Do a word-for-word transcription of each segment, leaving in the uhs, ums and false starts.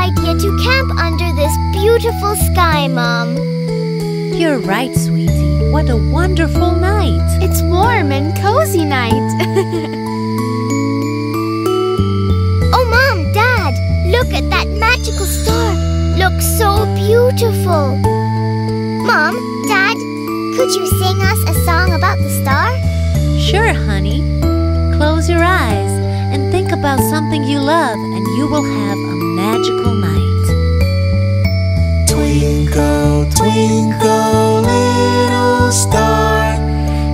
idea to camp under this beautiful sky, Mom. You're right, sweetie. What a wonderful night. It's warm and cozy night. Oh, Mom, Dad, look at that magical star. Looks so beautiful. Mom, Dad, could you sing us a song about the star? Sure, honey. Close your eyes and think about something you love, and you will have a magical night. Twinkle, twinkle, little star,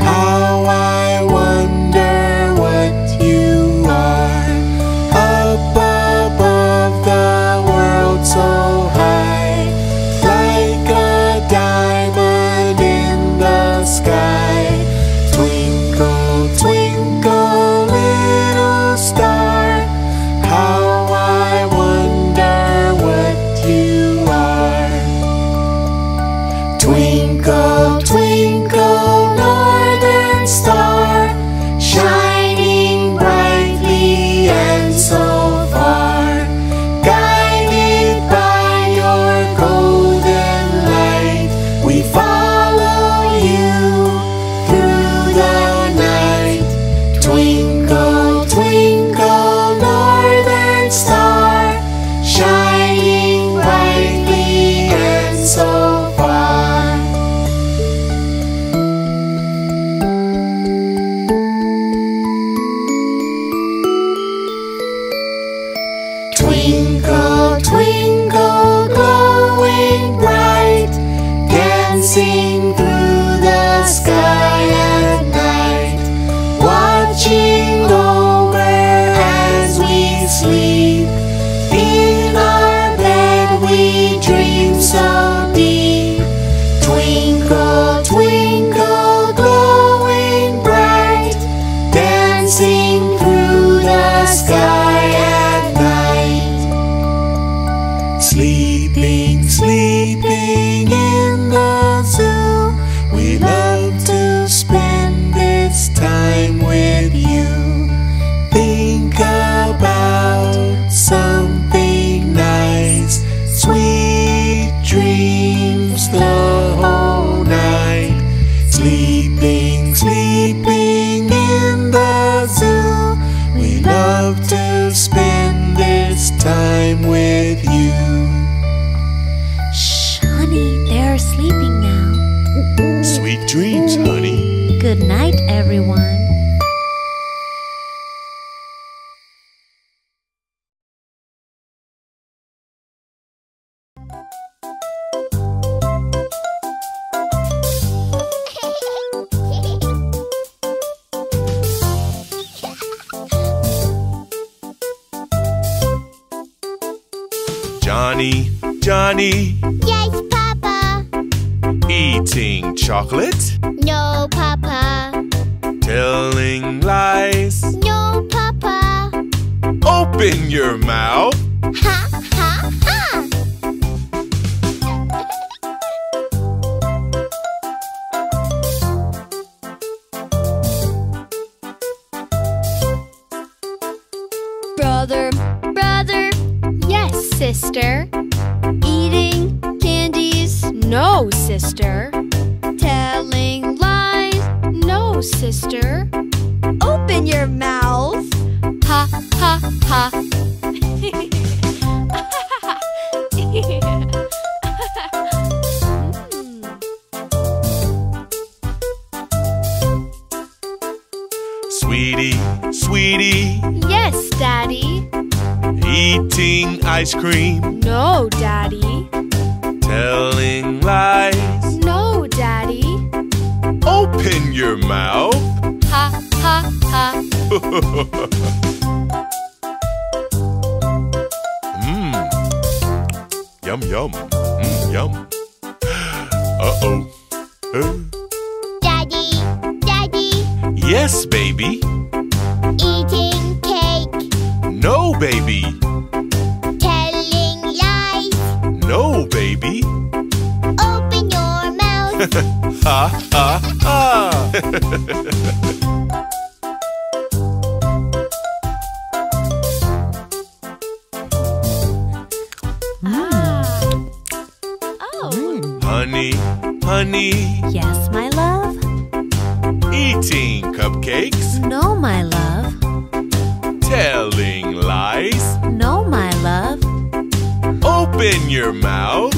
how I wonder what you are. Up above the world so high, like a diamond in the sky. Twinkle, twinkle, little star, how I wonder what you are. Twinkle, twinkle, northern star, shining brightly and so far, guided by your golden light, we follow you through the night. Twinkle, twinkle, northern star, shining brightly and so far. Twinkle, twinkle, glowing bright, dancing through the sky at night, watching over as we sleep. In our bed we dream so deep. Twinkle, twinkle, glowing bright, dancing through the sky at night. Sleeping, sleeping in the zoo, we love to spend this time with you. Think about something nice, sweet dreams the whole night. Sleeping, sleeping in the zoo, we love to spend this time with you. Shh, honey, they're sleeping now. Sweet dreams, honey. Good night, everyone. Johnny, Johnny. Yes, Papa. Eating chocolate? No, Papa. Telling lies? No, Papa. Open your mouth. Ha, ha, ha. Brother, brother. Yes, sister. Eating candies? No, sister. Telling lies? No, sister. Open your mouth. Ha, ha, ha. Sweetie, sweetie. Yes, Daddy. Eating ice cream? No, Daddy. Telling lies? No, Daddy. Open your mouth. Ha, ha, ha. Mmm. Yum, yum. Mm, yum. Uh-oh. Uh. Daddy, Daddy. Yes, baby. Eating cake? No, baby. No, baby. Open your mouth. Ha, ha, ha. Ah. Oh. Mm. Honey, honey. Yes, my love. Eating cupcakes. No, my love. Telling lies. No, my love. Open your mouth.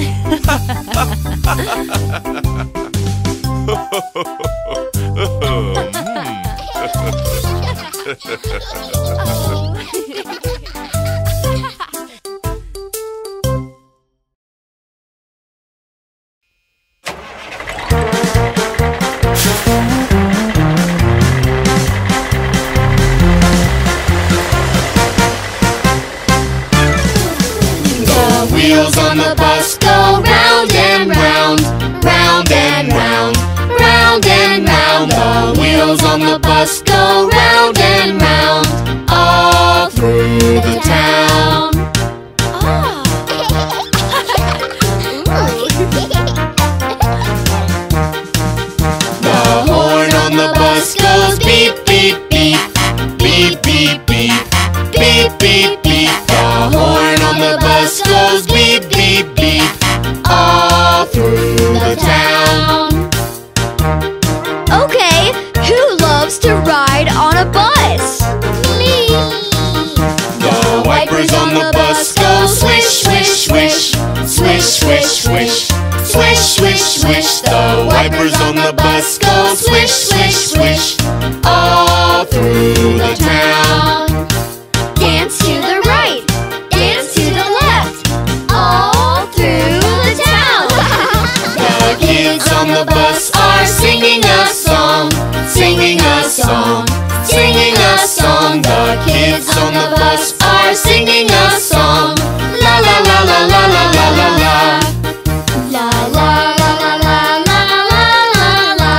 Wheels on the bus go round and round, round and round, round and round. The wheels on the bus go round and round, all through the town. The horn on the bus goes beep, beep, beep, beep, beep, beep, beep, beep, beep. The horn on the bus goes beep, beep, beep, all through the town. Okay, who loves to ride on a bus? Me! The wipers on the bus go swish, swish, swish, swish, swish, swish, swish, swish, swish. The wipers on the bus go swish, swish, swish, all through the town. Dance to the right. Kids on the bus are singing a song, singing a song, singing a song. The kids on the bus are singing a song. La la la la la la la la la. La la la la la la la la.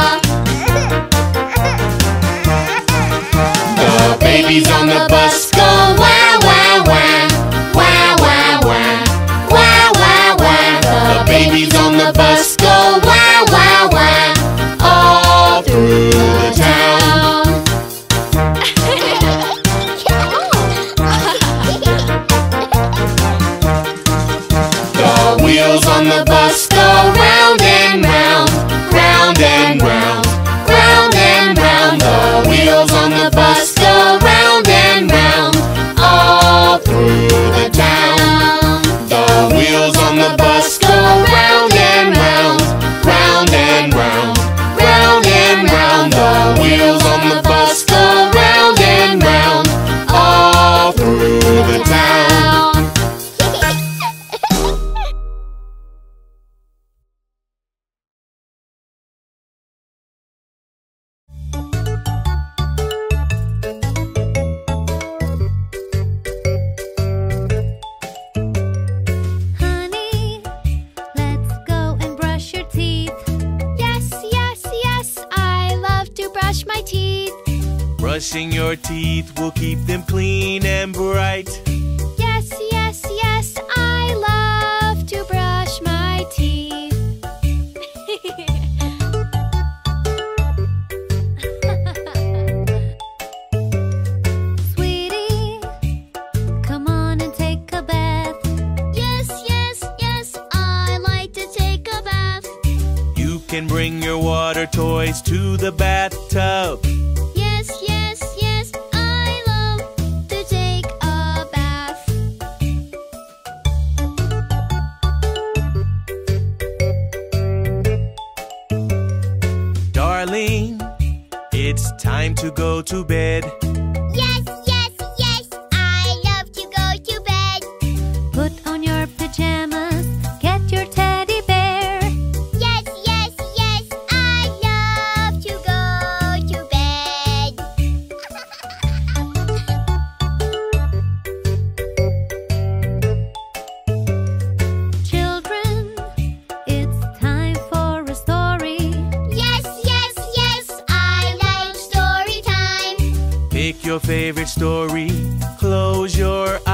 The babies on the bus go wah wah wah, wah wah wah, wah wah wah. The babies on the bus go wow, wow, wow, all through the town. The wheels on the bus go round and round, round and round, round and round. The wheels on the bus go round and round, all through the town. The wheels on the bus go round and round, round and round, round and round. The wheels on the bus go round and round, all through the town. Brushing your teeth will keep them clean and bright. Yes, yes, yes, I love to brush my teeth. Sweetie, come on and take a bath. Yes, yes, yes, I like to take a bath. You can bring your water toys to the bathtub. It's time to go to bed. Yes, yes, yes, I love to go to bed. Put on your pajamas, get your teddy bear. Yes, yes, yes, I love to go to bed. Children, it's time for a story. Yes, yes, yes, your favorite story, close your